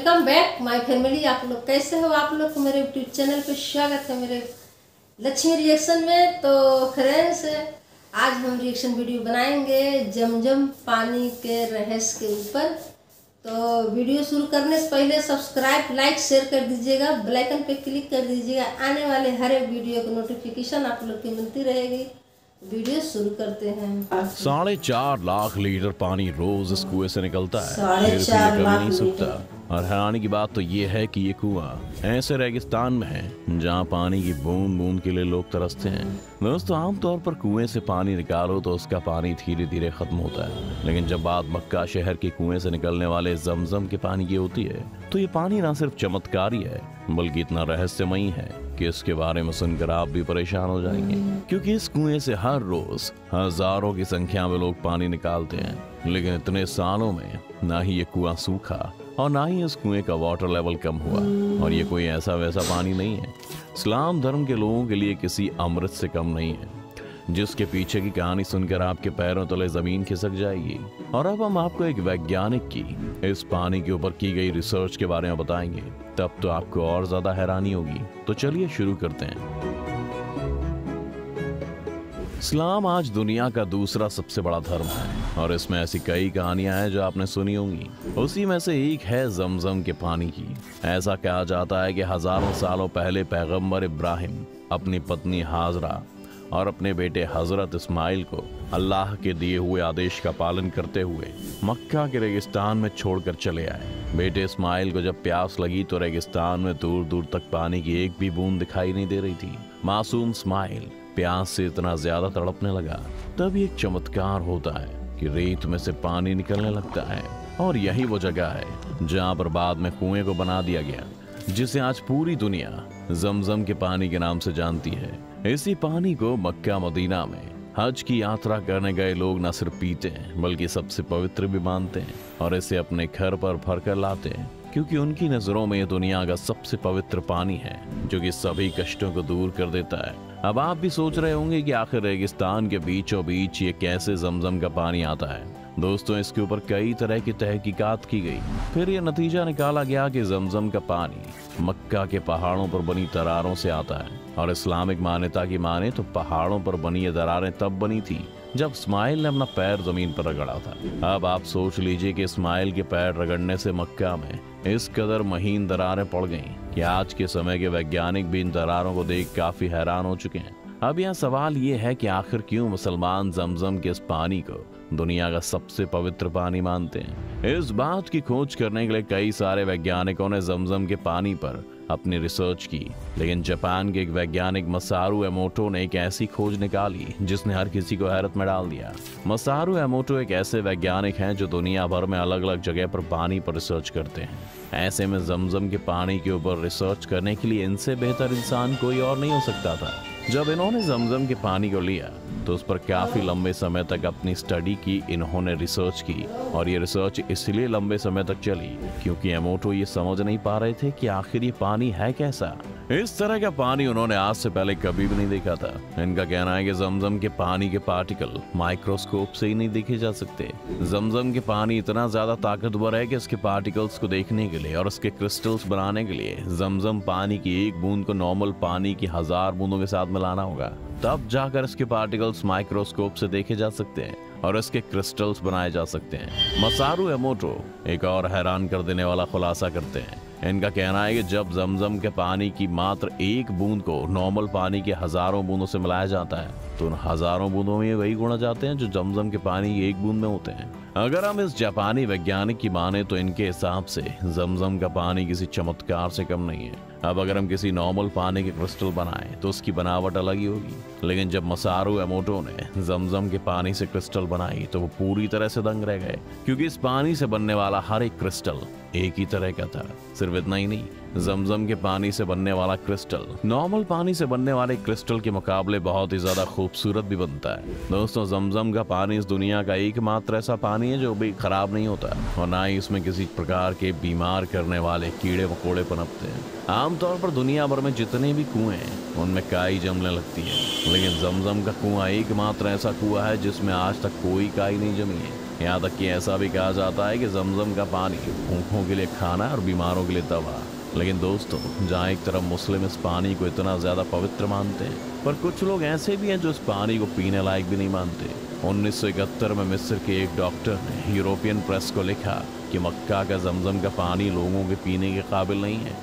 Welcome back my family. आप लोग कैसे हो? आप लोग को मेरे यूट्यूब चैनल पर स्वागत है मेरे लक्ष्मी रिएक्शन में। तो फ्रेंड्स, आज हम रिएक्शन वीडियो बनाएंगे जमजम पानी के रहस्य के ऊपर। तो वीडियो शुरू करने से पहले सब्सक्राइब, लाइक, शेयर कर दीजिएगा, बेल आइकन पे क्लिक कर दीजिएगा। आने वाले हर एक वीडियो की नोटिफिकेशन आप लोग की मिलती रहेगी। वीडियो शुरू करते हैं। 4.5 लाख लीटर पानी रोज इस कुएं से निकलता है, नहीं सूखता। और हैरानी की बात तो ये है कि ये कुआं ऐसे रेगिस्तान में है जहाँ पानी की बूंद बूंद के लिए लोग तरसते हैं। दोस्तों, आमतौर पर कुएं से पानी निकालो तो उसका पानी धीरे धीरे खत्म होता है, लेकिन जब बात मक्का शहर के कुएं से निकलने वाले जमजम के पानी की होती है तो ये पानी न सिर्फ चमत्कारी है बल्कि इतना रहस्यमयी है कि इसके बारे में सुनकर आप भी परेशान हो जाएंगे, क्योंकि इस कुएं से हर रोज हजारों की संख्या में लोग पानी निकालते हैं। लेकिन इतने सालों में ना ही ये कुआं सूखा और ना ही इस कुएं का वाटर लेवल कम हुआ। और ये कोई ऐसा वैसा पानी नहीं है, इस्लाम धर्म के लोगों के लिए किसी अमृत से कम नहीं है, जिसके पीछे की कहानी सुनकर आपके पैरों तले जमीन खिसक जाएगी। और अब हम आपको एक वैज्ञानिक की इस पानी के ऊपर की गई रिसर्च के बारे में बताएंगे, तब तो आपको और ज्यादा हैरानी होगी। तो चलिए शुरू करते हैं। इस्लाम आज दुनिया का दूसरा सबसे बड़ा धर्म है और इसमें ऐसी कई कहानियां हैं जो आपने सुनी होंगी। उसी में से एक है जमजम के पानी की। ऐसा कहा जाता है कि हजारों सालों पहले पैगंबर इब्राहिम अपनी पत्नी हाजरा और अपने बेटे हजरत इस्माइल को अल्लाह के दिए हुए आदेश का पालन करते हुए मक्का के रेगिस्तान में छोड़कर चले आए। बेटे इस्माइल को जब प्यास लगी तो रेगिस्तान में दूर दूर तक पानी की एक भी बूंद दिखाई नहीं दे रही थी। मासूम इस्माइल प्यास से इतना ज्यादा तड़पने लगा, तभी एक चमत्कार होता है कि रेत में से पानी निकलने लगता है। और यही वो जगह है जहाँ पर बाद में कुएं को बना दिया गया, जिसे आज पूरी दुनिया जमजम के पानी के नाम से जानती है। इसी पानी को मक्का मदीना में हज की यात्रा करने गए लोग न सिर्फ पीते हैं बल्कि सबसे पवित्र भी मानते हैं और इसे अपने घर पर भर कर लाते हैं, क्योंकि उनकी नजरों में दुनिया का सबसे पवित्र पानी है जो कि सभी कष्टों को दूर कर देता है। अब आप भी सोच रहे होंगे कि आखिर रेगिस्तान के बीचों बीच ये कैसे जमजम का पानी आता है। दोस्तों, इसके ऊपर कई तरह की तहकीकात की गई, फिर यह नतीजा निकाला गया कि जमजम का पानी मक्का के पहाड़ों पर बनी दरारों से आता है। और इस्लामिक मान्यता की माने तो पहाड़ों पर बनी ये दरारें तब बनी थी जब इस्माइल ने अपना पैर जमीन पर रगड़ा था। अब आप सोच लीजिए कि इस्माइल के पैर रगड़ने से मक्का में इस कदर महीन दरारें पड़ गईं कि आज के समय के वैज्ञानिक भी इन दरारों को देख काफी हैरान हो चुके हैं। अब यहाँ सवाल ये है कि आखिर क्यों मुसलमान जमजम के इस पानी को दुनिया का सबसे पवित्र पानी मानते हैं। इस बात की खोज करने के लिए कई सारे वैज्ञानिकों ने जमजम के पानी पर अपनी रिसर्च की, लेकिन जापान के एक वैज्ञानिक मसारू एमोटो ने एक ऐसी खोज निकाली जिसने हर किसी को हैरत में डाल दिया। मसारू एमोटो एक ऐसे वैज्ञानिक हैं जो दुनिया भर में अलग अलग जगह पर पानी पर रिसर्च करते हैं। ऐसे में जमजम के पानी के ऊपर रिसर्च करने के लिए इनसे बेहतर इंसान कोई और नहीं हो सकता था। जब इन्होंने जमजम के पानी को लिया तो उस पर काफ़ी लंबे समय तक अपनी स्टडी की, इन्होंने रिसर्च की। और ये रिसर्च इसलिए लंबे समय तक चली क्योंकि एमोटो ये समझ नहीं पा रहे थे कि आखिर ये पानी है कैसा। इस तरह का पानी उन्होंने आज से पहले कभी भी नहीं देखा था। इनका कहना है कि जमजम के पानी के पार्टिकल माइक्रोस्कोप से ही नहीं देखे जा सकते। जमजम के पानी इतना ज्यादा ताकतवर है कि इसके पार्टिकल्स को देखने के लिए और उसके क्रिस्टल्स बनाने के लिए जमजम पानी की एक बूंद को नॉर्मल पानी की हजार बूंदों के साथ मिलाना होगा, तब जाकर इसके पार्टिकल्स माइक्रोस्कोप से देखे जा सकते हैं और इसके क्रिस्टल्स बनाए जा सकते हैं। मसारू एमोटो एक और हैरान कर देने वाला खुलासा करते हैं। इनका कहना है कि जब जमजम के पानी की मात्र एक बूंद को नॉर्मल पानी के हजारों बूंदों से मिलाया जाता है तो उन हजारों बूंदों में वही गुण जाते हैं जो जमजम के पानी की एक बूंद में होते हैं। अगर हम इस जापानी वैज्ञानिक की माने तो इनके हिसाब से जमजम का पानी किसी चमत्कार से कम नहीं है। अब अगर हम किसी नॉर्मल पानी के क्रिस्टल बनाएं तो उसकी बनावट अलग ही होगी, लेकिन जब मसारू एमोटो ने जमजम के पानी से क्रिस्टल बनाई तो वो पूरी तरह से दंग रह गए, क्योंकि इस पानी से बनने वाला हर एक क्रिस्टल एक ही तरह का था। सिर्फ इतना ही नहीं, जमजम के पानी से बनने वाला क्रिस्टल नॉर्मल पानी से बनने वाले क्रिस्टल के मुकाबले बहुत ही ज्यादा खूबसूरत भी बनता है। दोस्तों, जमजम का पानी इस दुनिया का एकमात्र ऐसा पानी है जो भी खराब नहीं होता और ना ही उसमें किसी प्रकार के बीमार करने वाले कीड़े मकोड़े पनपते हैं। आमतौर पर दुनिया भर में जितने भी कुएं हैं उनमें काई जमने लगती है, लेकिन जमजम का कुआं एकमात्र ऐसा कुआं है जिसमें आज तक कोई काई नहीं जमी है। यहाँ तक कि ऐसा भी कहा जाता है कि जमजम का पानी भूखों के लिए खाना और बीमारों के लिए दवा। लेकिन दोस्तों, जहाँ एक तरफ मुस्लिम इस पानी को इतना ज़्यादा पवित्र मानते हैं, पर कुछ लोग ऐसे भी हैं जो इस पानी को पीने लायक भी नहीं मानते। 1971 में मिस्र के एक डॉक्टर ने यूरोपियन प्रेस को लिखा कि मक्का का जमजम का पानी लोगों के पीने के काबिल नहीं है।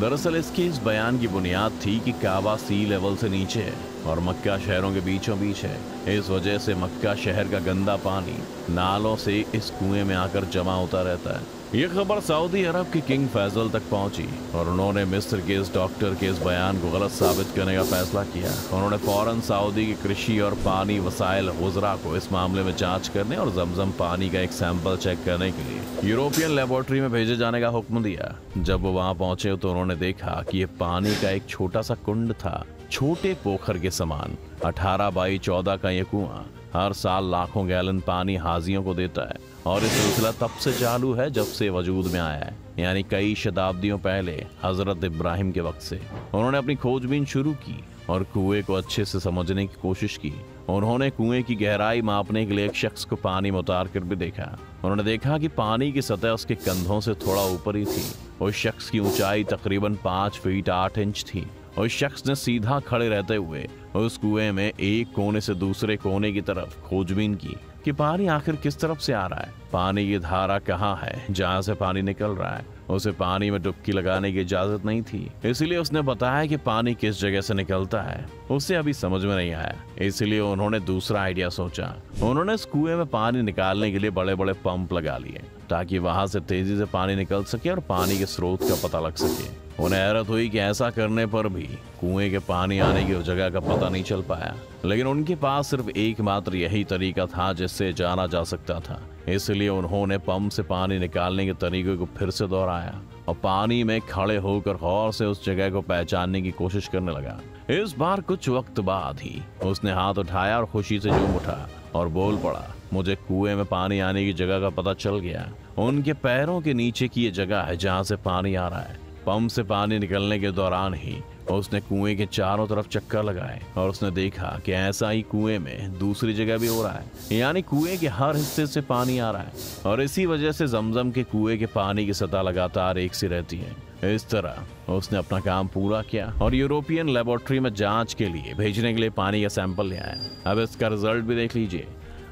दरअसल इसके इस बयान की बुनियाद थी कि काबा सी लेवल से नीचे है और मक्का शहरों के बीचों बीच है। इस वजह से मक्का शहर का गंदा पानी नालों से इस कुएं में आकर जमा होता रहता है। ये खबर सऊदी अरब के किंग फैसल तक पहुंची और उन्होंने मिस्र के इस डॉक्टर के इस बयान को गलत साबित करने का फैसला किया। उन्होंने फौरन सऊदी की कृषि और पानी वसाइल वज़रा को इस मामले में जांच करने और जमजम पानी का एक सैंपल चेक करने के लिए यूरोपियन लेबोरेटरी में भेजे जाने का हुक्म दिया। जब वो वहाँ पहुँचे तो उन्होंने देखा कि ये पानी का एक छोटा सा कुंड था, छोटे पोखर के समान। 18 बाई 14 का ये कुआं हर साल लाखों गैलन पानी हाजियों को देता है और ये सिलसिला तब से चालू है जब से वजूद में आया है, यानी कई शताब्दियों पहले हजरत इब्राहिम के वक्त से। उन्होंने अपनी खोजबीन शुरू की और कुएं को अच्छे से समझने की कोशिश की। उन्होंने कुएं की गहराई मापने के लिए एक शख्स को पानी में उतार कर भी देखा। उन्होंने देखा कि पानी की सतह उसके कंधों से थोड़ा ऊपर ही थी। उस शख्स की ऊंचाई तकरीबन 5 फीट 8 इंच थी। उस शख्स ने सीधा खड़े रहते हुए उस कुएं में एक कोने से दूसरे कोने की तरफ खोजबीन की कि पानी आखिर किस तरफ से आ रहा है, पानी की धारा कहाँ है जहाँ से पानी निकल रहा है। उसे पानी में डुबकी लगाने की इजाजत नहीं थी, इसीलिए उसने बताया कि पानी किस जगह से निकलता है उसे अभी समझ में नहीं आया। इसीलिए उन्होंने दूसरा आइडिया सोचा। उन्होंने इस कुएं में पानी निकालने के लिए बड़े बड़े पंप लगा लिए ताकि वहां से तेजी से पानी निकल सके और पानी के स्रोत का पता लग सके। उन्हें हैरत हुई कि ऐसा करने पर भी कुएं के पानी आने की जगह का पता नहीं चल पाया, लेकिन उनके पास सिर्फ एकमात्र यही तरीका था जिससे जाना जा सकता था। इसलिए उन्होंने पंप से पानी निकालने के तरीके को फिर से दोहराया और पानी में खड़े होकर गौर से उस जगह को पहचानने की कोशिश करने लगा। इस बार कुछ वक्त बाद ही उसने हाथ उठाया और खुशी से झूम उठा और बोल पड़ा, मुझे कुएं में पानी आने की जगह का पता चल गया। उनके पैरों के नीचे की ये जगह है जहाँ से पानी आ रहा है। पंप से पानी निकलने के दौरान ही उसने कुएं के चारों तरफ चक्कर लगाए और उसने देखा कि ऐसा ही कुएं में दूसरी जगह भी हो रहा है, यानी कुएं के हर हिस्से से पानी आ रहा है। और इसी वजह से जमजम के कुएं के पानी की सतह लगातार एक सी रहती है। इस तरह उसने अपना काम पूरा किया और यूरोपियन लेबोरेटरी में जांच के लिए भेजने के लिए पानी का सैंपल ले आया। अब इसका रिजल्ट भी देख लीजिए।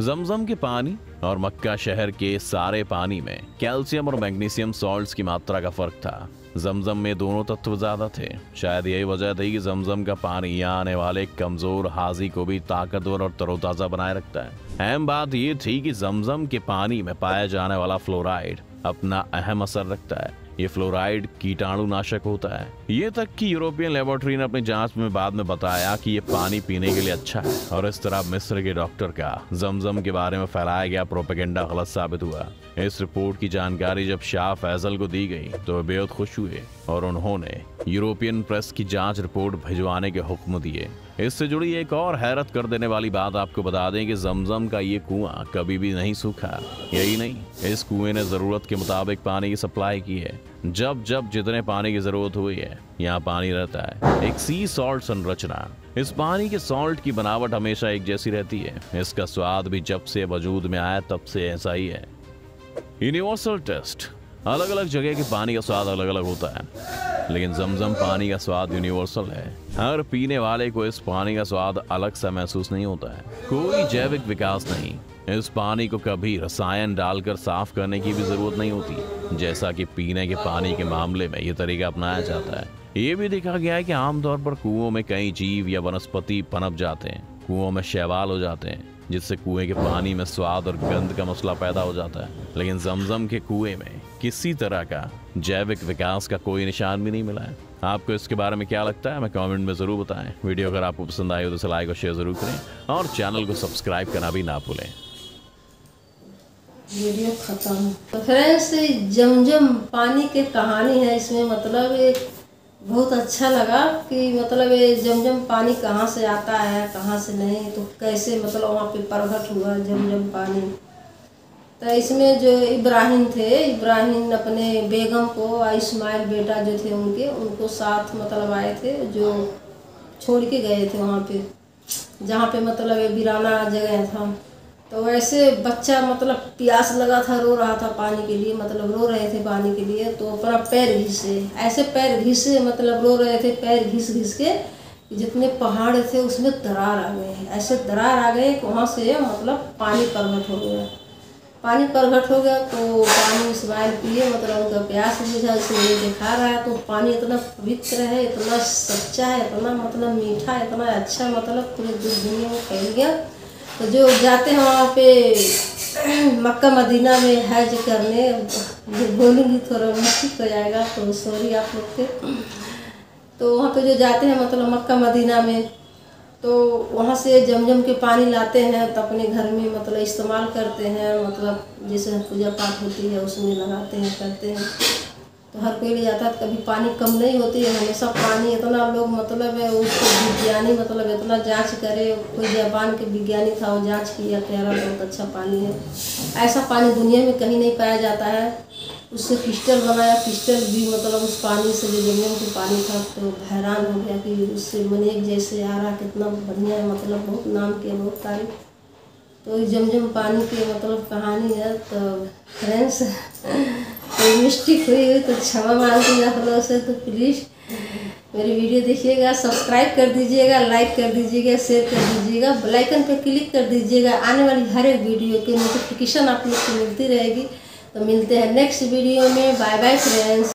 जमजम के पानी और मक्का शहर के सारे पानी में कैल्शियम और मैग्नीशियम सॉल्ट्स की मात्रा का फर्क था। जमजम में दोनों तत्व ज्यादा थे। शायद यही वजह थी कि जमजम का पानी यहाँ आने वाले कमजोर हाजी को भी ताकतवर और तरोताजा बनाए रखता है। अहम बात यह थी कि जमजम के पानी में पाया जाने वाला फ्लोराइड अपना अहम असर रखता है। ये फ्लोराइड कीटाणुनाशक होता है। ये तक कि यूरोपियन लेबोरेटरी ने अपनी जांच में बाद में बताया कि ये पानी पीने के लिए अच्छा है और इस तरह मिस्र के डॉक्टर का जमजम के बारे में फैलाया गया प्रोपेगेंडा गलत साबित हुआ। इस रिपोर्ट की जानकारी जब शाह फैसल को दी गई तो वे बेहद खुश हुए और उन्होंने यूरोपियन प्रेस की जाँच रिपोर्ट भिजवाने के हुक्म दिए। इससे जुड़ी एक और हैरत कर देने वाली बात आपको बता दें कि जमजम का ये कुआं कभी भी नहीं सूखा। यही नहीं, इस कुएं ने ज़रूरत के मुताबिक पानी की सप्लाई की है। जब जब जितने पानी की ज़रूरत हुई है यहाँ पानी रहता है। एक सी सॉल्ट संरचना, इस पानी के सॉल्ट की बनावट हमेशा एक जैसी रहती है। इसका स्वाद भी जब से वजूद में आया तब से ऐसा ही है। यूनिवर्सल टेस्ट, अलग अलग जगह के पानी का स्वाद अलग अलग होता है, लेकिन जमजम पानी का स्वाद यूनिवर्सल है। हर पीने वाले को इस पानी का स्वाद अलग सा महसूस नहीं होता है। कोई जैविक विकास नहीं। इस पानी को कभी रसायन डालकर साफ करने की भी जरूरत नहीं होती, जैसा कि पीने के पानी के मामले में ये तरीका अपनाया जाता है। ये भी देखा गया है कि आमतौर पर कुओं में कई जीव या वनस्पति पनप जाते हैं, कुओं में शैवाल हो जाते हैं, जिससे कुएं के पानी में स्वाद और गंध का मसला पैदा हो जाता है। लेकिन जमजम के कुएं में किसी तरह का जैविक विकास का कोई निशान भी नहीं मिला है। आपको इसके बारे में क्या लगता है, हमें कमेंट में ज़रूर बताएं। वीडियो अगर आपको पसंद आई हो तो इसे लाइक और शेयर ज़रूर करें और चैनल को सब्सक्राइब करना भी ना भूलें। वीडियो खत्म। तो फ्रेंड्स, जमजम पानी की कहानी है। इसमें मतलब बहुत अच्छा लगा कि मतलब ये जमजम पानी कहाँ से आता है, कहाँ से नहीं, तो कैसे मतलब वहाँ पे प्रकट हुआ जमजम पानी। तो इसमें जो इब्राहिम थे, इब्राहिम अपने बेगम को और इस्माइल बेटा जो थे उनके, उनको साथ मतलब आए थे, जो छोड़ के गए थे वहाँ पे, जहाँ पे मतलब ये वीराना जगह था। तो ऐसे बच्चा मतलब प्यास लगा था, रो रहा था पानी के लिए, मतलब रो रहे थे पानी के लिए। तो अपना पैर घिसे, ऐसे पैर घिसे मतलब रो रहे थे, पैर घिस घिस के जितने पहाड़ थे उसमें दरार आ गए। ऐसे दरार आ गए कि वहाँ से मतलब पानी प्रकट हो गया, पानी प्रकट हो गया। तो पानी इस्माइल पिए, मतलब उनका प्यास बुझा, इसलिए दिखा रहा है। तो पानी इतना पवित्र है, इतना सच्चा है, इतना मतलब मीठा है, इतना अच्छा, मतलब पूरे दुनिया में फैल गया। तो जो जाते हैं वहाँ पे मक्का मदीना में हज करने, जो बोलूँगी थोड़ा मुश्किल हो जाएगा तो सॉरी आप लोग के। तो वहाँ पे जो जाते हैं मतलब मक्का मदीना में, तो वहाँ से जमजम के पानी लाते हैं, तो अपने घर में मतलब इस्तेमाल करते हैं, मतलब जैसे पूजा पाठ होती है उसमें लगाते हैं, करते हैं। तो हर कोई ले जाता है, कभी पानी कम नहीं होती है, हमेशा पानी इतना लोग मतलब है उसको विज्ञानी मतलब इतना जांच करे, कोई जापान के विज्ञानी था वो जांच किया, कह रहा बहुत अच्छा पानी है। ऐसा पानी दुनिया में कहीं नहीं पाया जाता है। उससे क्रिस्टल बनाया, क्रिस्टल भी मतलब उस पानी से जो जमीन के पानी था, तो हैरान हो गया कि उससे मन एक जैसे आ रहा, कितना बढ़िया है, मतलब बहुत नाम किया, बहुत तारीफ। तो जमजम पानी की मतलब कहानी है। तो फ्रेंड्स कोई मिस्टेक हुई हुई तो क्षमा मांगिएगा आप लोगों से। तो प्लीज़ मेरी वीडियो देखिएगा, सब्सक्राइब कर दीजिएगा, लाइक कर दीजिएगा, शेयर कर दीजिएगा, बेल आइकन पर क्लिक कर दीजिएगा। आने वाली हर एक वीडियो की नोटिफिकेशन आप लोग को मिलती रहेगी। तो मिलते हैं नेक्स्ट वीडियो में। Bye bye friends.